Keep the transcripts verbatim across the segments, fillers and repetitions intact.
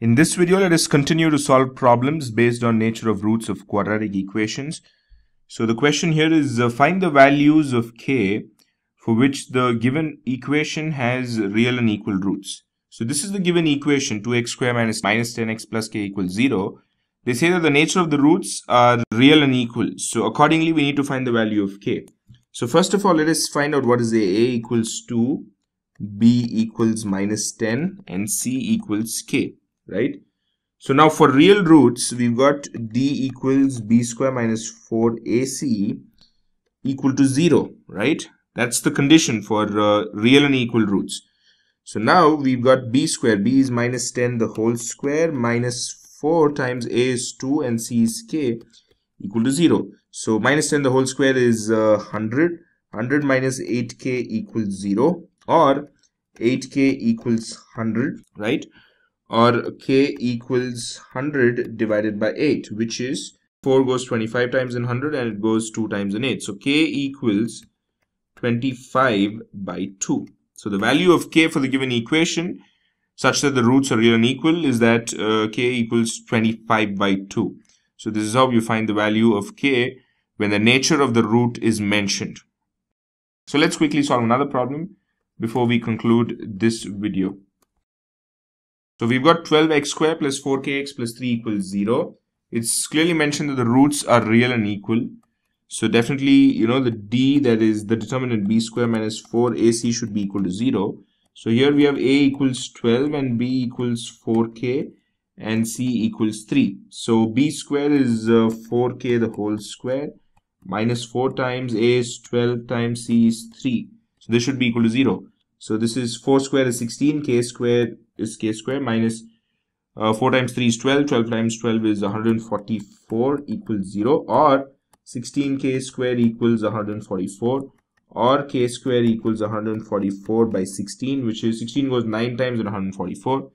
In this video, let us continue to solve problems based on nature of roots of quadratic equations. So the question here is uh, find the values of k for which the given equation has real and equal roots. So this is the given equation, two x square minus, minus ten x plus k equals zero. They say that the nature of the roots are real and equal. So accordingly, we need to find the value of k. So first of all, let us find out what is a. a equals two, b equals minus ten, and c equals k. Right? So now for real roots, we've got d equals b square minus four a c equal to zero, right? That's the condition for uh, real and equal roots. So now we've got b square. b is minus ten the whole square minus four times a is two and c is k equal to zero. So minus ten the whole square is uh, one hundred. one hundred minus eight k equals zero, or eight k equals one hundred, right? Or k equals one hundred divided by eight, which is four goes twenty-five times in one hundred and it goes two times in eight. So k equals twenty-five by two. So the value of k for the given equation such that the roots are real and equal is that uh, k equals twenty-five by two. So this is how you find the value of k when the nature of the root is mentioned. So let's quickly solve another problem before we conclude this video. So we've got twelve x square plus four k x plus three equals zero. It's clearly mentioned that the roots are real and equal. So definitely, you know, the d, that is the determinant b square minus four a c, should be equal to zero. So here we have a equals twelve and b equals four k and c equals three. So b square is uh, four k the whole square minus four times a is twelve times c is three. So this should be equal to zero. So this is four square is sixteen, k square is k square minus uh, four times three is twelve, twelve times twelve is one hundred forty-four equals zero, or sixteen k square equals one hundred forty-four, or k square equals one hundred forty-four by sixteen, which is sixteen goes nine times in one hundred forty-four.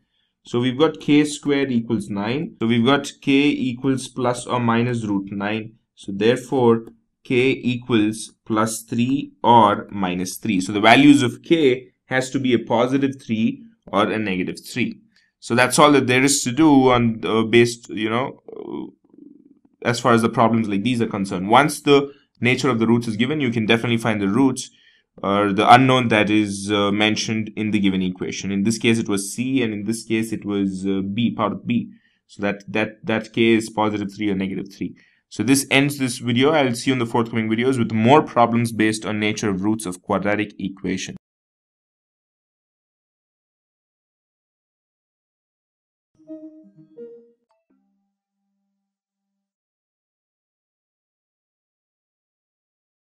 So we've got k square equals nine. So we've got k equals plus or minus root nine. So therefore k equals plus three or minus three. So the values of k has to be a positive three or a negative three. So that's all that there is to do on uh, based, you know, uh, as far as the problems like these are concerned. Once the nature of the roots is given, you can definitely find the roots or the unknown that is uh, mentioned in the given equation. In this case, it was c, and in this case, it was uh, b, part of b. So that that that k is positive three or negative three. So this ends this video. I'll see you in the forthcoming videos with more problems based on nature of roots of quadratic equations. Thank you.